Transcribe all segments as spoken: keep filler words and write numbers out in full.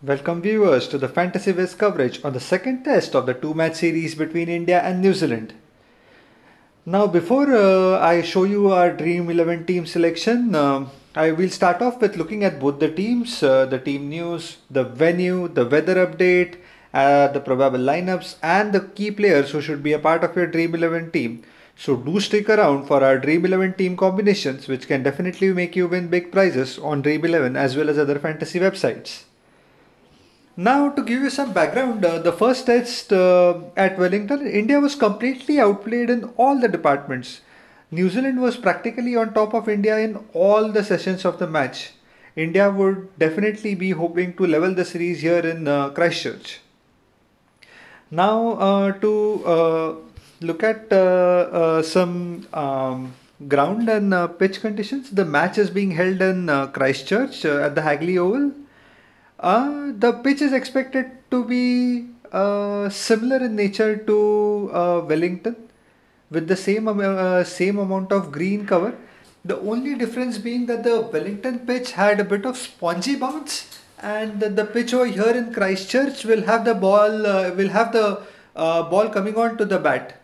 Welcome viewers to the Fantasy Whizz coverage on the second test of the two match series between India and New Zealand. Now before uh, I show you our Dream eleven team selection, uh, I will start off with looking at both the teams, uh, the team news, the venue, the weather update, uh, the probable lineups and the key players who should be a part of your Dream eleven team. So do stick around for our Dream eleven team combinations which can definitely make you win big prizes on Dream eleven as well as other fantasy websites. Now to give you some background, uh, the first test uh, at Wellington, India was completely outplayed in all the departments. New Zealand was practically on top of India in all the sessions of the match. India would definitely be hoping to level the series here in uh, Christchurch. Now uh, to uh, look at uh, uh, some um, ground and uh, pitch conditions, the match is being held in uh, Christchurch uh, at the Hagley Oval. Uh, the pitch is expected to be uh, similar in nature to uh, Wellington with the same, um, uh, same amount of green cover. The only difference being that the Wellington pitch had a bit of spongy bounce and the pitch over here in Christchurch will have the ball, uh, will have the uh, ball coming on to the bat.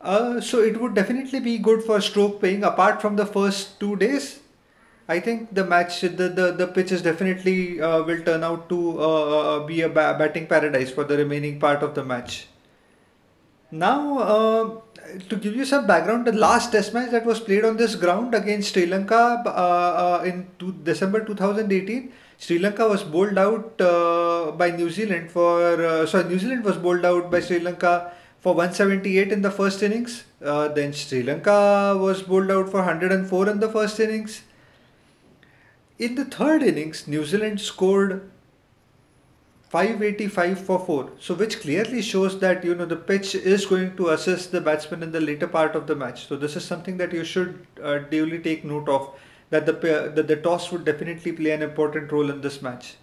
Uh, so it would definitely be good for stroke playing apart from the first two days. I think the match, the, the, the pitch is definitely uh, will turn out to uh, be a ba batting paradise for the remaining part of the match. Now, uh, to give you some background, the last test match that was played on this ground against Sri Lanka uh, uh, in December two thousand eighteen, Sri Lanka was bowled out uh, by New Zealand for, uh, sorry, New Zealand was bowled out by Sri Lanka for one seventy-eight in the first innings. Uh, then Sri Lanka was bowled out for one hundred and four in the first innings. In the third innings, New Zealand scored five eighty-five for four, so which clearly shows that you know the pitch is going to assist the batsman in the later part of the match. So this is something that you should uh, duly take note of, that the that the toss would definitely play an important role in this match.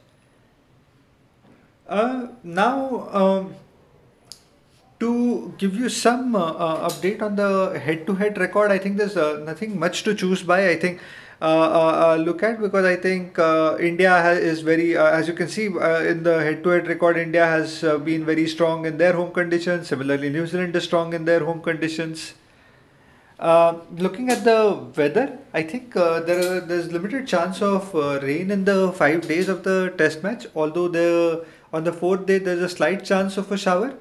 Uh, now um, to give you some uh, uh, update on the head-to-head record, I think there's uh, nothing much to choose by. I think. Uh, uh, uh, look at, because I think uh, India has, is very, uh, as you can see uh, in the head-to-head record, India has uh, been very strong in their home conditions. Similarly, New Zealand is strong in their home conditions. Uh, looking at the weather, I think uh, there are, there's limited chance of uh, rain in the five days of the test match, although the, on the fourth day there's a slight chance of a shower.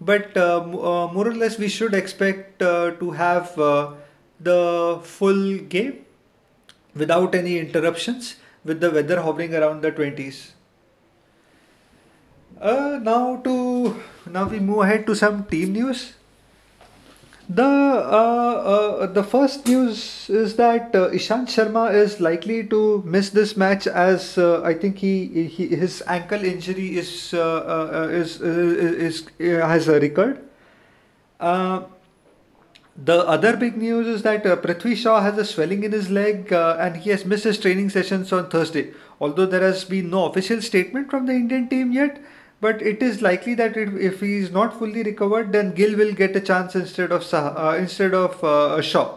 But uh, uh, more or less we should expect uh, to have uh, the full game without any interruptions, with the weather hovering around the twenties. Uh, now to now we move ahead to some team news. The uh, uh, the first news is that uh, Ishan Sharma is likely to miss this match, as uh, I think he, he his ankle injury is uh, uh, is, is, is has recurred. Uh, The other big news is that uh, Prithvi Shaw has a swelling in his leg uh, and he has missed his training sessions on Thursday. Although there has been no official statement from the Indian team yet, but it is likely that it, if he is not fully recovered, then Gill will get a chance instead of Saha, uh, instead of uh, Shaw.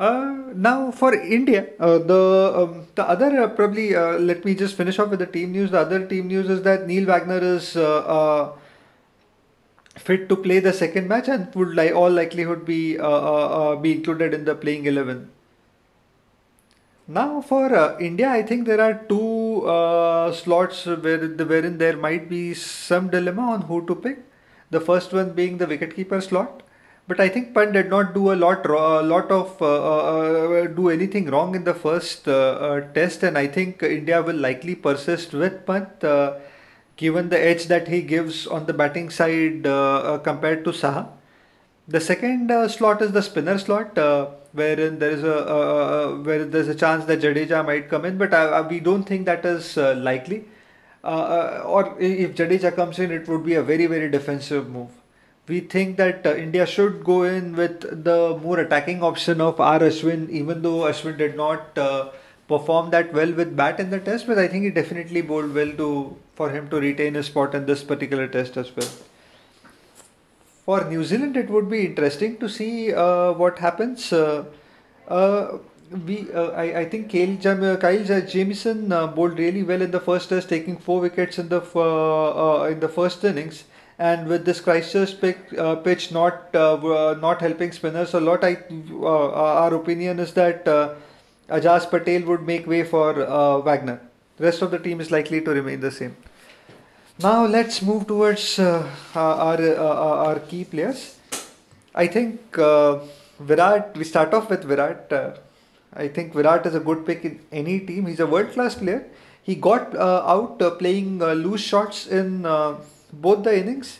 Uh, now for India, uh, the um, the other uh, probably uh, let me just finish off with the team news. The other team news is that Neil Wagner is. Uh, uh, fit to play the second match and would li all likelihood be, uh, uh, uh, be included in the playing eleven. Now for uh, India, I think there are two uh, slots where the, wherein there might be some dilemma on who to pick. The first one being the wicketkeeper slot. But I think Pant did not do a lot, uh, lot of uh, uh, do anything wrong in the first uh, uh, test, and I think India will likely persist with Pant. Uh, given the edge that he gives on the batting side uh, uh, compared to Saha. The second uh, slot is the spinner slot, uh, wherein there is a uh, where there's a chance that Jadeja might come in, but uh, we don't think that is uh, likely. Uh, uh, or if Jadeja comes in, it would be a very very defensive move. We think that uh, India should go in with the more attacking option of R Ashwin, even though Ashwin did not. Uh, performed that well with bat in the test, but I think he definitely bowled well to for him to retain his spot in this particular test as well. For New Zealand, it would be interesting to see uh, what happens. Uh, uh, we uh, I, I think Kyle, Jam Kyle Jamieson uh, bowled really well in the first test, taking four wickets in the uh, uh, in the first innings. And with this Christchurch pick, uh, pitch not uh, not helping spinners a lot, I uh, our opinion is that uh, Ajaz Patel would make way for uh, Wagner. The rest of the team is likely to remain the same. Now let's move towards uh, our, uh, our key players. I think uh, Virat, we start off with Virat. Uh, I think Virat is a good pick in any team. He's a world-class player. He got uh, out uh, playing uh, loose shots in uh, both the innings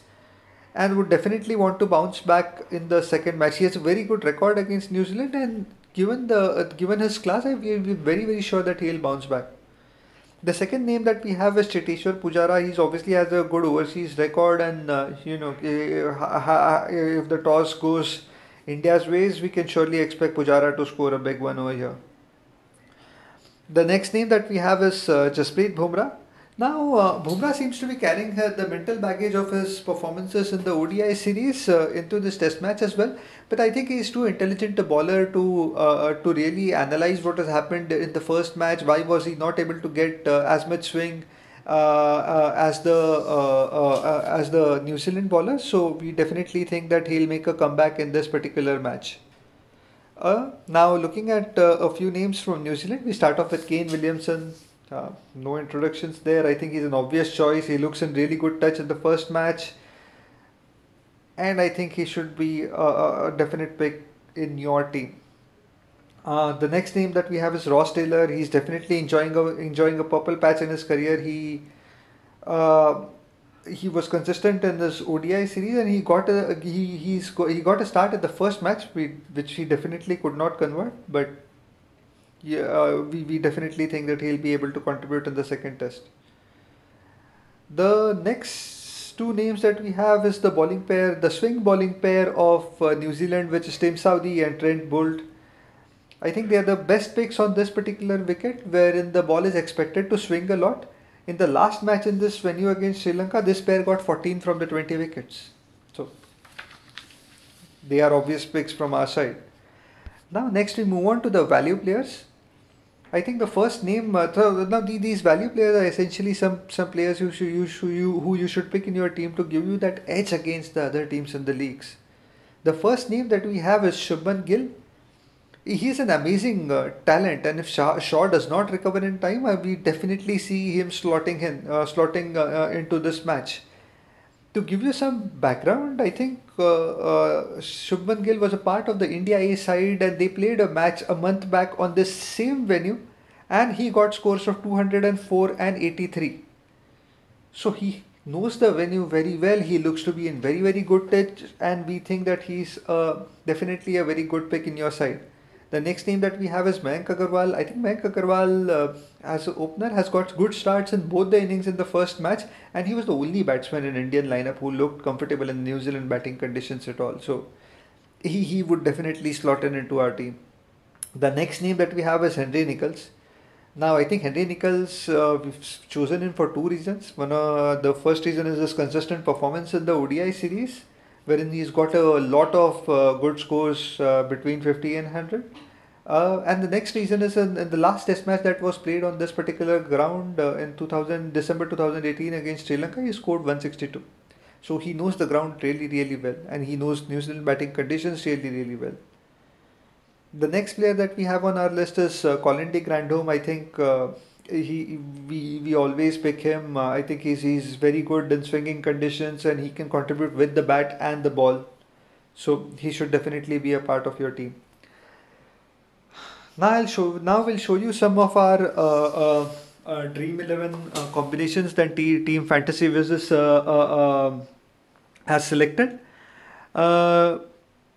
and would definitely want to bounce back in the second match. He has a very good record against New Zealand, and given, the, uh, given his class, I will be very, very sure that he'll bounce back. The second name that we have is Cheteshwar Pujara. He's obviously has a good overseas record, and uh, you know, if the toss goes India's ways, we can surely expect Pujara to score a big one over here. The next name that we have is uh, Jasprit Bumrah. Now, uh, Bumrah seems to be carrying her, the mental baggage of his performances in the O D I series uh, into this test match as well. But I think he's too intelligent a bowler to uh, to really analyze what has happened in the first match. Why was he not able to get uh, as much swing uh, uh, as the uh, uh, uh, as the New Zealand bowler? So we definitely think that he'll make a comeback in this particular match. Uh, now, looking at uh, a few names from New Zealand, we start off with Kane Williamson. Uh, no introductions there. I think he's an obvious choice. He looks in really good touch in the first match, and I think he should be a, a definite pick in your team. Uh, the next name that we have is Ross Taylor. He's definitely enjoying a, enjoying a purple patch in his career. He uh, he was consistent in this O D I series, and he got a he he's he got a start at the first match, which he definitely could not convert, but. Yeah, uh, we, we definitely think that he'll be able to contribute in the second test. The next two names that we have is the bowling pair, the swing bowling pair of uh, New Zealand, which is Tim Southee and Trent Bolt. I think they are the best picks on this particular wicket, wherein the ball is expected to swing a lot. In the last match in this venue against Sri Lanka, this pair got fourteen from the twenty wickets. So, they are obvious picks from our side. Now, next we move on to the value players. I think the first name, uh, th now the, these value players are essentially some, some players who, should, you, should, you, who you should pick in your team to give you that edge against the other teams in the leagues. The first name that we have is Shubman Gill. He's an amazing uh, talent, and if Shaw, Shaw does not recover in time, uh, we definitely see him slotting, in, uh, slotting uh, uh, into this match. To give you some background, I think uh, uh, Shubman Gill was a part of the India A side, and they played a match a month back on this same venue, and he got scores of two hundred four and eighty-three. So he knows the venue very well. He looks to be in very, very good touch, and we think that he's uh, definitely a very good pick in your side. The next name that we have is Mayank Agarwal. I think Mayank Agarwal uh, as an opener has got good starts in both the innings in the first match, and he was the only batsman in Indian lineup who looked comfortable in New Zealand batting conditions at all. So he, he would definitely slot in into our team. The next name that we have is Henry Nichols. Now I think Henry Nichols, uh, we've chosen him for two reasons. One, uh, the first reason is his consistent performance in the O D I series, wherein he's got a lot of uh, good scores uh, between fifty and one hundred. Uh, and the next reason is in, in the last test match that was played on this particular ground uh, in December two thousand eighteen against Sri Lanka, he scored one sixty-two. So he knows the ground really, really well, and he knows New Zealand batting conditions really, really well. The next player that we have on our list is uh, Colin de Grandhomme. I think uh, he we we always pick him. Uh, I think he's he's very good in swinging conditions, and he can contribute with the bat and the ball. So he should definitely be a part of your team. Now I'll show now we'll show you some of our uh, uh, uh, Dream eleven uh, combinations that Team Fantasy Whizz uh, uh, uh, has selected. Uh,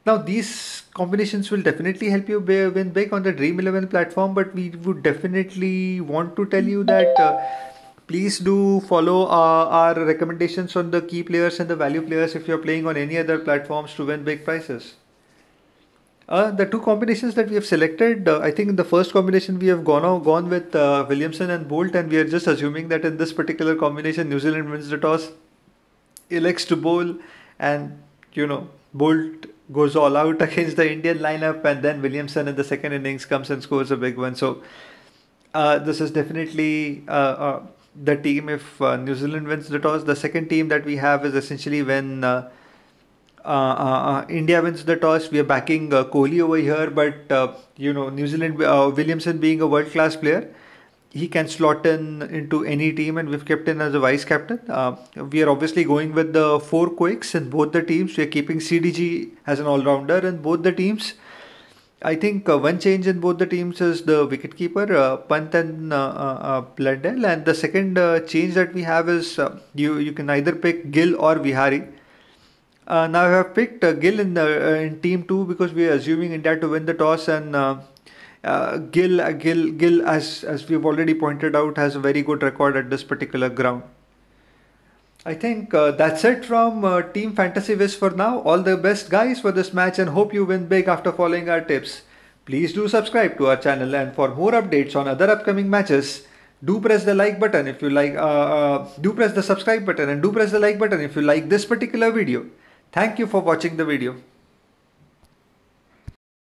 Now these combinations will definitely help you win big on the Dream eleven platform, but we would definitely want to tell you that uh, please do follow uh, our recommendations on the key players and the value players if you're playing on any other platforms to win big prizes. Uh, the two combinations that we have selected, uh, I think in the first combination we have gone out, gone with uh, Williamson and Bolt, and we are just assuming that in this particular combination New Zealand wins the toss, elects to bowl, and you know Bolt goes all out against the Indian lineup, and then Williamson in the second innings comes and scores a big one. So uh, this is definitely uh, uh, the team, if uh, New Zealand wins the toss. The second team that we have is essentially when uh, uh, uh, India wins the toss, we are backing uh, Kohli over here, but uh, you know, New Zealand, uh, Williamson being a world class player, he can slot in into any team, and we've kept him as a vice captain. Uh, we are obviously going with the four quicks in both the teams. We are keeping C D G as an all-rounder in both the teams. I think uh, one change in both the teams is the wicketkeeper, uh, Pant and uh, uh, Blundell. And the second uh, change that we have is uh, you you can either pick Gill or Vihari. Uh, now I have picked uh, Gill in the uh, in team two because we are assuming India to win the toss, and Uh, Uh, Gill, uh, Gill, Gill, as as we've already pointed out, has a very good record at this particular ground. I think uh, that's it from uh, Team Fantasy Whizz for now. All the best, guys, for this match, and hope you win big after following our tips. Please do subscribe to our channel, and for more updates on other upcoming matches, do press the like button if you like. Uh, uh, do press the subscribe button and do press the like button if you like this particular video. Thank you for watching the video.